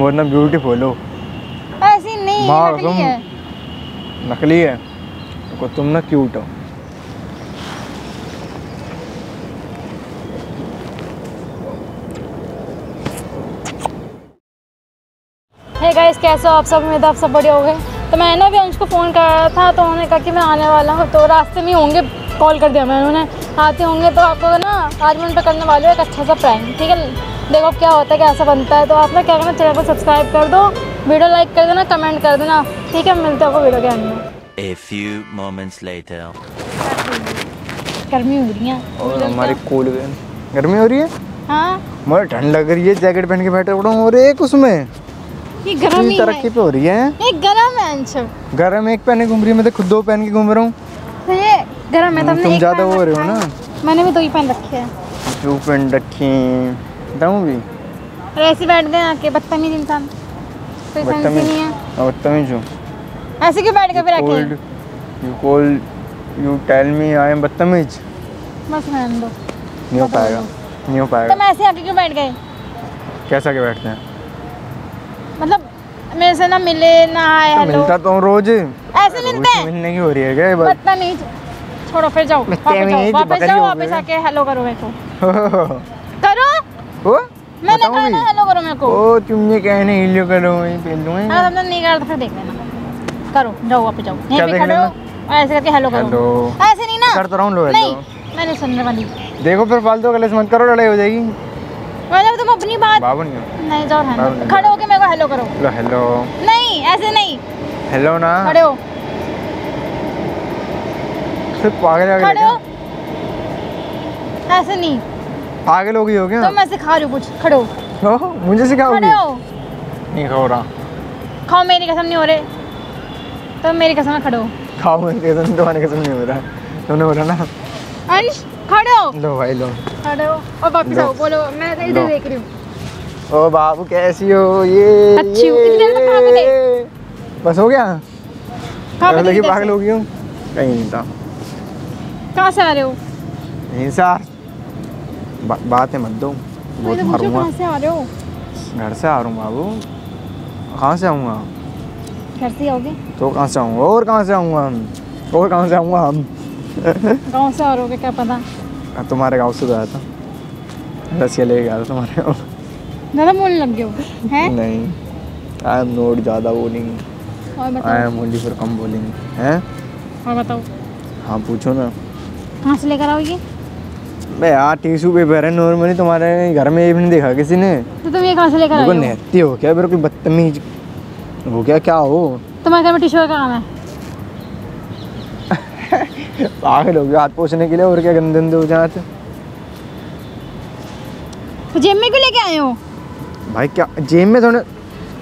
Morna beautiful हो। ऐसी नहीं नकली है। नकली है तो तुम ना क्यूट हो। हे गाइस, कैसे हो आप सब? उम्मीद आप सब बढ़िया हो गए। तो मैंने भी अंश को फ़ोन करा था तो उन्होंने कहा कि मैं आने वाला हूँ, तो रास्ते में होंगे कॉल कर दिया मैं, उन्होंने आते होंगे। तो आपको ना आज मैं उन पर करने वाली हूँ एक अच्छा सा प्रैंक, ठीक है? देखो क्या होता है, कैसा बनता है। तो आप ना क्या करना, चैनल को सब्सक्राइब कर दो, वीडियो लाइक कर देना, कमेंट कर देना, ठीक है? मिलते हैं आपको वीडियो के एंड में। A few moments later. गर्मी हो रही है और हमारी कूल बहन, गर्मी हो रही है। हाँ, मुझे ठंड लग रही है, जैकेट पहन के बैठे पड़ा हूँ। और एक उसमें ये गर्म ही तरक्की पे हो रही है। एक गरम है अंश, गरम एक पहने घूम रही है, मैं तो खुद दो पहन के घूम रहा हूँ। ये गरम है, तुम ज़्यादा हो रहे हो ना। मैंने भी दो ही पहन रखे हैं, दो पहन रखे हैं भी। और ऐसे बैठ गए आके, बदतमीज इंसान, कोई सेंस नहीं है। बदतमीज हूँ, ऐसे क्यों बैठ के फिर आके? You tell me I am बदतमीज। बस रहने दो, नहीं हो पाएगा, नहीं हो पाएगा। तुम ऐसे आके क्यों बैठ गए? कैसा के बैठते हैं? मतलब मेरे से ना मिले ना आए। हेलो, मिलता तो रोज। ऐसे मिलते हैं, मिलने की हो रही है क्या? बदतमीज छोड़ो, फिर जाओ वापस, जाओ वापस आके हेलो करो मेरे को, करो। ओ मैंने कहा ना हेलो करो मेरे को। ओ तुमने कहा ना हेलो करो मैं पहलूंगी। हां तुमने नहीं कहा तो फिर देख लेना, करो जाओ वापस जाओ, यहीं पे खड़े हो, ऐसे करके हेलो करो। ऐसे नहीं ना कर तो रहा हूं। लो हेलो, नहीं मैंने सुनने वाली। देखो फिर फालतू गलत मत करो, लड़ाई हो जाएगी। मतलब तुम अपनी बात बाबू नहीं, जाओ खड़े होके मेरे को हेलो करो। लो हेलो, नहीं ऐसे नहीं, हेलो ना खड़े हो, सिर्फ पागल आगे खड़े हो, ऐसे नहीं। पागल हो गई हो क्या? तो मैं सिखा रही हूँ कुछ, खड़ो। ओह मुझे सिखाओगी? खड़ो नहीं खो रहा, खाओ मेरी कसम नहीं हो रहे, तो मेरी कसम खड़ो, खाओ मेरी कसम, तुम्हारी कसम नहीं हो रहा, तुमने बोला ना अंश खड़ो। लो भाई लो, खड़ो और वापस आओ, बोलो मैं इधर देख रही हूँ। ओ बाबू कैसी हो? ये अच्छी हो, कितनी देर में खा के दे, बस हो गया। पागल हो गई हूँ, कहीं नहीं था। कहाँ से आ रहे हो? यहीं से आ। बातें मत दो, बहुत मारूंगा। कहाँ से आ रहे हो? घर से आ रहा हूँ बाबू। कहाँ से आऊँगा? घर से आओगे तो कहाँ से आऊँगा? और कहाँ से आऊँगा हम? और कहाँ से आऊँगा हम? गांव से आ रहे हो क्या? पता तुम्हारे गांव से तो आया था, रसिया लेके गया था तुम्हारे गाँव। ज़्यादा बोलने लग गए हो? हैं नहीं, आई एम नॉट ज़्यादा बोलिंग, आई एम ओनली फॉर कम बोलिंग। हैं और बताओ। हाँ पूछो ना, कहाँ से लेकर आओगे? बे यार टिश्यू पेपर है नॉर्मली, तुम्हारे घर में ये भी नहीं देखा किसी ने। तो तुम ये कहाँ से लेकर आए हो? नहती हो क्या? बिल्कुल बदतमीज हो क्या? क्या हो तुम्हारे घर में टिश्यू का काम है? पागल हो गया, हाथ पोछने के लिए, और क्या गंदे गंदे हो जाते। तो जेब में क्यों लेके आए हो भाई? क्या जेब में? थोड़े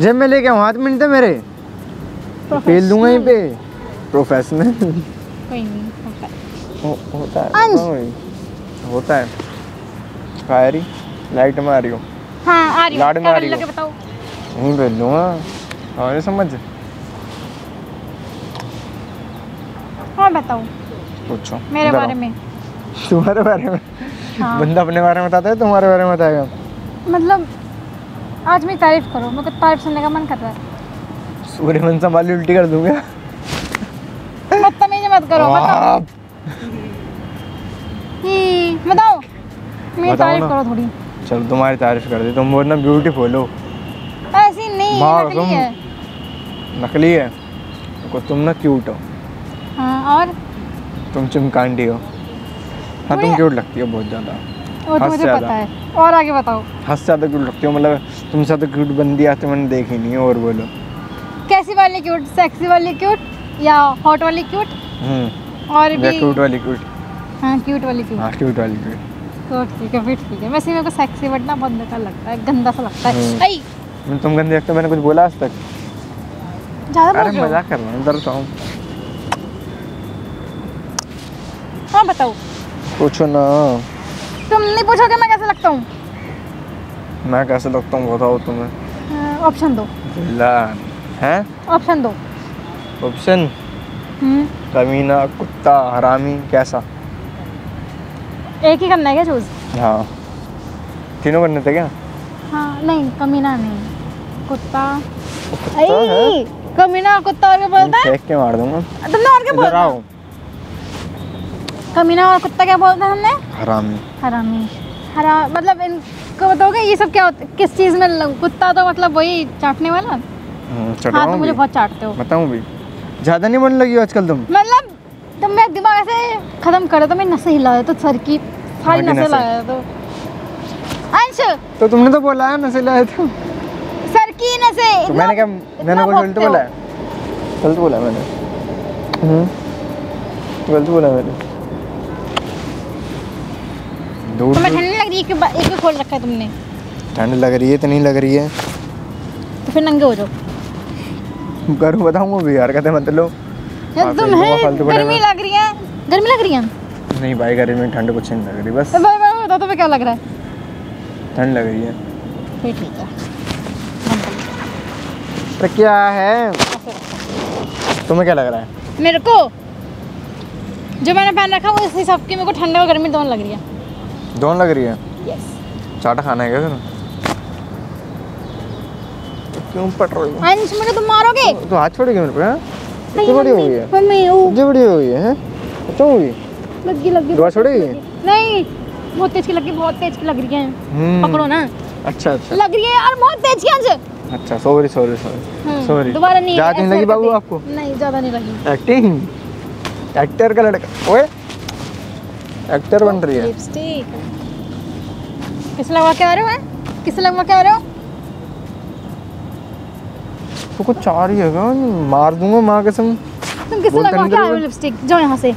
जेब में लेके आऊँ, हाथ में नहीं थे मेरे, फेल दूंगा यहीं पे। प्रोफेशनल कोई नहीं होता है, होता है। फायरी लाइट में आ रही हो? हाँ आ रही हूँ, क्या लगे बताओ। नहीं बोल दूँगा और समझ। हाँ बताओ, पूछो मेरे बारे में। तुम्हारे बारे में? हाँ। बंदा अपने बारे में बताता है, तुम्हारे बारे में बताएगा। मतलब आज मेरी तारीफ करो, मेरे को तारीफ सुनने का मन कर रहा है। सूर्य मन संभाली, उल्टी कर दूँगा। बदतमीजी मत करो, बताओ मेरी तारीफ करो थोड़ी। चल तुम्हारी तारीफ कर दे, तुम बहुत ना ब्यूटीफुल हो। ऐसी नहीं नकली है, नकली है तो तुम ना क्यूट हो। हाँ और तुम चमकांडी हो। हाँ तुम क्यूट लगती हो बहुत ज़्यादा, हद से ज़्यादा। और आगे बताओ। हद से ज़्यादा क्यूट लगती हो, मतलब तुमसे तो क्यूट बंदी आज मैंने देखी नहीं है। और बोलो कैसी वाली क्यूट? सेक्सी वाली क्यूट या हॉट वाली क्यूट? और क्यूट वाली क्यूट। हाँ क्यूट वाली क्यूट। हाँ क्यूट वाली क्यूट। तो ठीक है फिर, ठीक है। वैसे मेरे को सेक्सी वर्ड ना बहुत बेकार लगता है, गंदा सा लगता है। आई तुम गंदे लगते हो, मैंने कुछ बोला आज तक? ज़्यादा अरे मजाक कर रहा हूँ, इधर तो आओ। हाँ बताओ, पूछो ना। तुम नहीं पूछोगे मैं कैसे लगता हूँ? मैं कैसे लगता हूँ बताओ तुम्हें? ऑप्शन दो। हैं ऑप्शन दो। ऑप्शन कमीना, कुत्ता, हरामी, कैसा? एक ही करना है क्या चूज? हाँ तीनों करने थे क्या? हाँ नहीं, कमीना नहीं, कुत्ता कमीना कुत्ता और क्या बोलता है? के मार दूंगा। तुमने और क्या बोला? कमीना और कुत्ता क्या बोलता है हमने? हरामी। हरामी। मतलब इनको बताओगे ये सब क्या किस चीज में? कुत्ता तो मतलब वही चाटने वाला। हाँ तुम मुझे बहुत चाटते हो। बताऊँ भी ज्यादा नहीं बनने लगी आजकल तुम। मतलब तुम मेरा दिमाग ऐसे खत्म करो तो मेरी नसें हिला दो तो सर की सारी नसें हिला दो। अंश तो तुमने तो बोला है नसें हिला दो सर की नसें। तो मैंने क्या मैंने गलत बोला है? गलत बोला मैंने। गलत बोला मैंने। दूर तुम्हें ठंड लग रही है? एक भी खोल रखा है तुमने। ठंड लग रही है तो नहीं लग रही है तो फिर नंगे हो जाओ। गर्म बताऊंगा भी यार कहते मतलब गर्मी लग रही है। गर्मी लग रही है? नहीं भाई गर्मी में ठंड कुछ नहीं लग रही बस। तो तुम्हें क्या लग रहा है? ठंड लग रही है। फिर ठीक है। तो क्या है तुम्हें क्या लग रहा है? मेरे को जो मैंने पहन रखा वो इस हिसाब की मेरे को ठंड और गर्मी दोनों लग रही है। दोनों लग रही है? यस। चाटा खाना है क्या फिर? क्यों पट रही हो? अंश मुझे तुम मारोगे तो हाथ छोड़ेगी मेरे पे। बड़ी हो गई है नहीं बहुत तेज की लग रही है। बहुत तेज की लग रही है। पकड़ो ना। अच्छा अच्छा लग रही है यार बहुत तेज की। अंश अच्छा सॉरी सॉरी सॉरी सॉरी दोबारा नहीं। ज्यादा नहीं लगी बाबू आपको? नहीं ज्यादा नहीं लगी। एक्टिंग एक्टर का लड़का ओए एक्टर बन रही है। लिपस्टिक किस लगवा के आ रहे हो? किस लगवा के आ रहे हो? तो कुछ चार ही है मार दूंगा माँ कसम। तुम किसे लगा क्या है लिपस्टिक? जाओ यहाँ से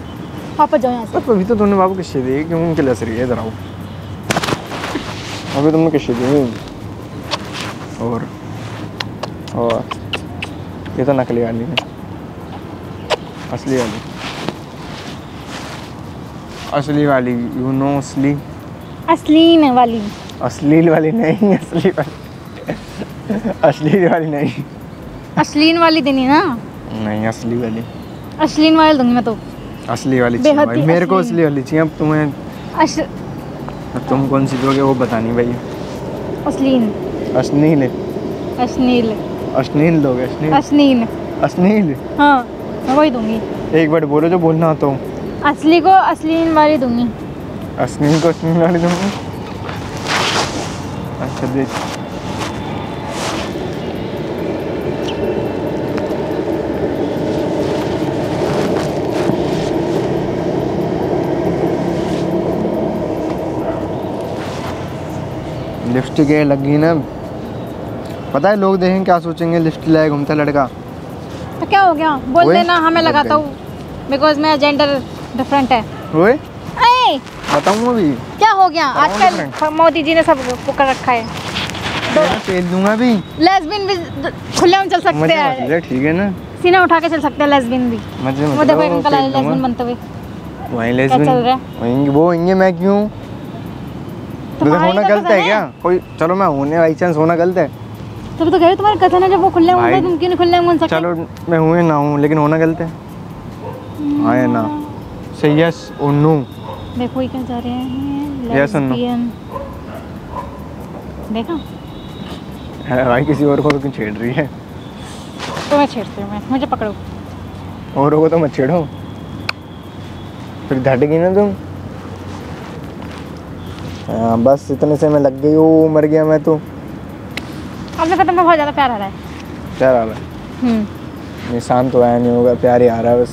पापा जाओ यहाँ से। अभी तो तुमने बाबू किसी दी क्यों उनके लस रही है इधर आओ। अभी तुमने किसी दी और ये तो नकली वाली है। असली वाली असली वाली यू नो असली असली में वाली असली वाली नहीं असली वाली असली वाली नहीं असलीन वाली देनी ना। नहीं असली वाली। असलीन वाली दूंगी मैं तो। असली वाली चाहिए मेरे को। असली वाली चाहिए। अब तुम्हें तुम कौन सी दोगे वो बतानी भाई। असलीन असनील असनील असनील दोगे? असनील असनील हाँ मैं वही दूंगी। एक बार बोलो जो बोलना आता हूँ। असली को असलीन वाली दूंगी। असलीन को असलीन वाली दूंगी। अच्छा देख लिफ्ट के लगी ना। पता है लोग देखें क्या सोचेंगे लिफ्ट लाए घूमता लड़का। तो क्या हो गया बोल देना हमें लगाता हूँ बिकॉज मैं जेंडर डिफरेंट है। बताऊँ भी क्या हो गया आजकल मोदी जी ने सब कर रखा है। तो फेल दूंगा भी। लेस्बियन भी खुलेआम चल सकते हैं ठीक है ना। सीना उठा के चल सकते हैं लेस्बियन भी। लेस्बियन बनते हुए वहीं वो होंगे। मैं क्यों होना गलत है क्या? कोई चलो मैं होने बाई चांस होना गलत है तब तो कह रहे तुम्हारा कथन है जब वो खुले होगा तुम क्यों नहीं खुले हो सकते? चलो मैं हुए ना हूं लेकिन होना गलत है। हां या ना से यस और नो। देखो ये क्या जा रहे हैं यस और नो। देखा अरे भाई किसी और को तो क्यों छेड़ रही है? तो मैं छेड़ती हूं। मैं मुझे पकड़ो और को तो मत छेड़ो फिर डटेगी ना तुम। बस इतने से मैं लग गई हूँ मर गया मैं तो। अब देखो तुम्हें बहुत ज़्यादा प्यार आ रहा है। प्यार आ रहा है नहीं शांत तो आया नहीं होगा प्यार ही आ रहा है बस।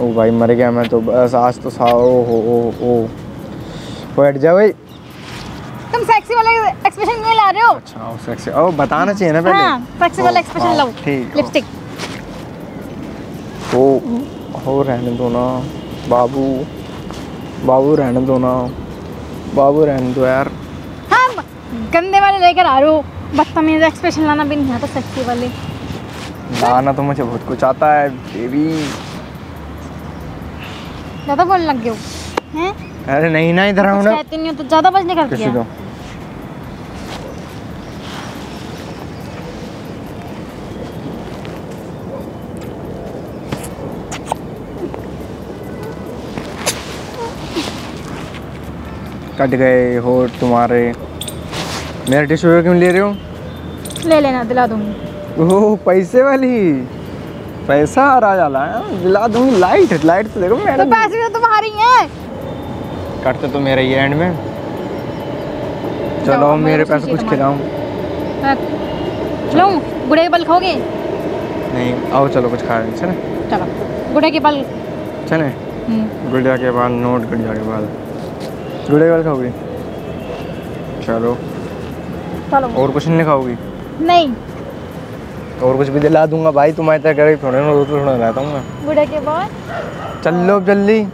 ओ भाई मर गया मैं तो बस आज तो सा ओ हो ओ बैठ जा भाई। तुम सेक्सी वाला एक्सप्रेशन क्यों ला रहे हो? अच्छा ओ सेक्सी ओ बताना चाहिए ना पहले। हाँ सेक्सी वाला एक्सप्रेशन लाओ लिपस्टिक हो रहने दो ना बाबू। बाबू रहने दो ना बाबू रहने दो यार। हाँ गंदे वाले लेकर आ रो बदतमीज एक्सप्रेशन लाना भी नहीं आता। सच्ची वाले लाना तो मुझे बहुत कुछ आता है बेबी। ज़्यादा बोलने लग गए हैं? अरे नहीं ना इधर आओ ना। कहती नहीं हो तो ज़्यादा बजने करती है। कट गए हो तुम्हारे मेरा टिश्यू पेपर क्यों ले रहे हो? ले लेना, दिला दूंगी। ओह पैसे वाली, पैसा आ रहा जाला है, दिला दूंगी। लाइट लाइट तो देखो मैडम, तो पैसे तो तुम्हारे ही हैं। कटते तो मेरे ही एंड में। चलो मेरे पास कुछ खिलाऊं, चलो गुड़े के बल खाओगे? नहीं, आओ चलो कुछ खा लें। चले चलो गुड़े के बल, चले गुड़िया के बाल, नोट गुड़िया के बाल, गुड़े के बाल खाओगी? चलो चलो। और कुछ नहीं खाओगी? नहीं। और कुछ भी दिला दूंगा भाई, तुम्हारे तरह थोड़ा ना रहता हूँ मैं। गुड़े के बाल, चलो जल्दी।